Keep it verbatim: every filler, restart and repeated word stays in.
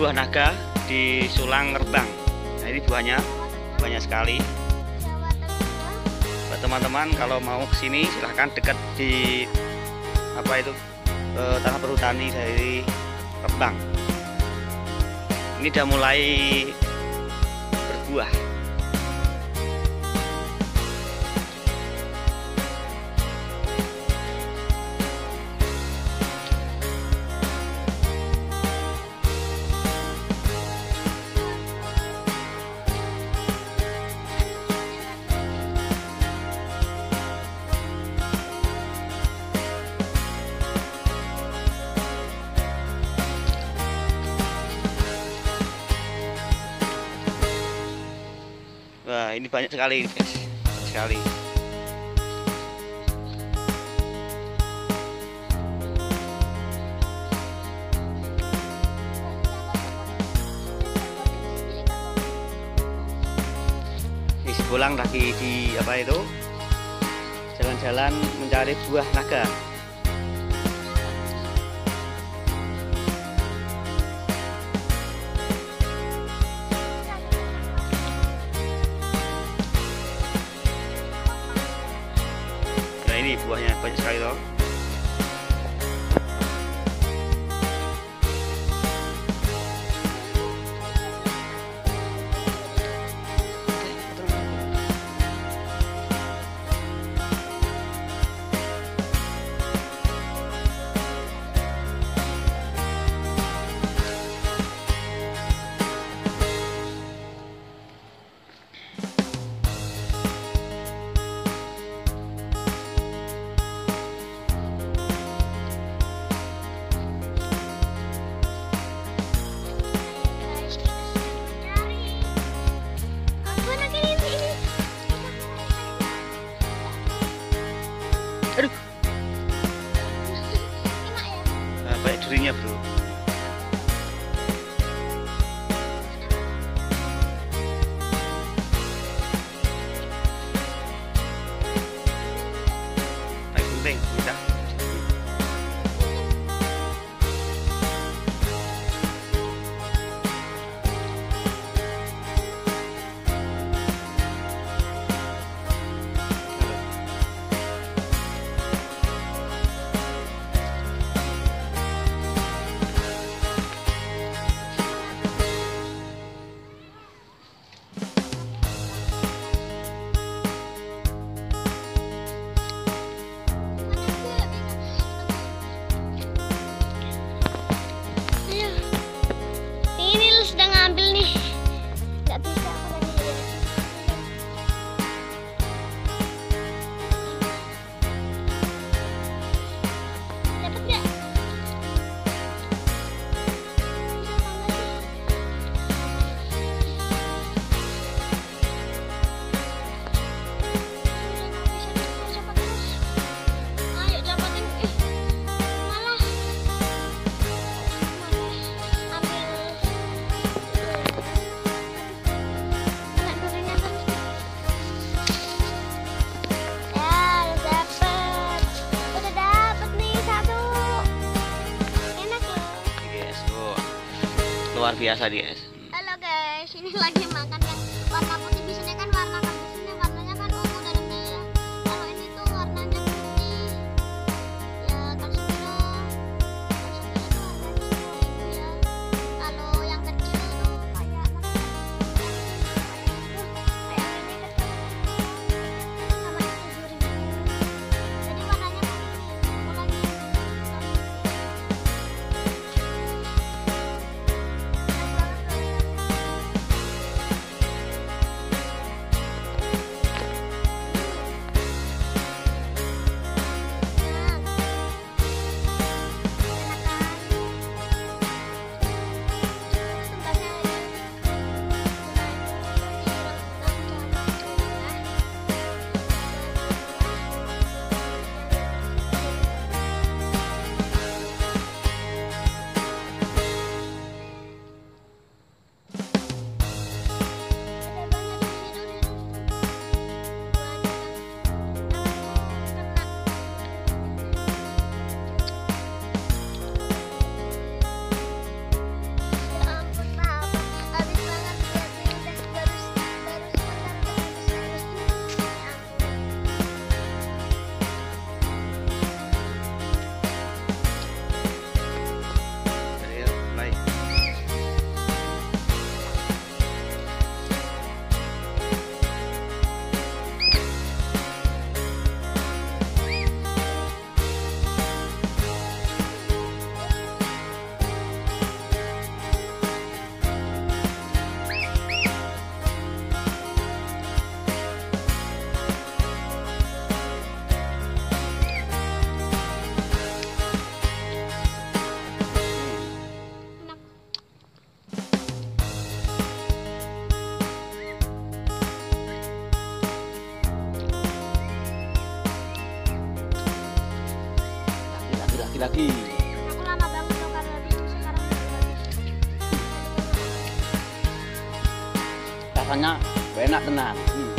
buah naga di Sulang Rebang. Nah, ini buahnya banyak sekali. Buat teman-teman kalau mau kesini silahkan, dekat di apa itu eh, tanah perhutani dari Rebang. Ini udah mulai berbuah. Wah, ini banyak sekali, guys. Sekali. Ini Sebolang lagi di apa itu? Jalan-jalan mencari buah naga. Ini buahnya banyak sekali loh. Aduh, nah, banyak durinya, bro. Baik, penting kita. Luar biasa, guys. Halo guys, ini lagi makan yang warna putih. Biasanya kan warna putih, sini warnanya kan ungu dan merah. Kalau ini tuh warnanya putih. Ya, kaksubino. Kaksubino tuh warnanya biru ya. Kalau yang kecil tuh kayak kayak ini kecil. Sama itu biru. Jadi warnanya putih. Lagi. lagi. Aku lama banget loh karena itu sekarang udah habis. Rasanya enak tenang.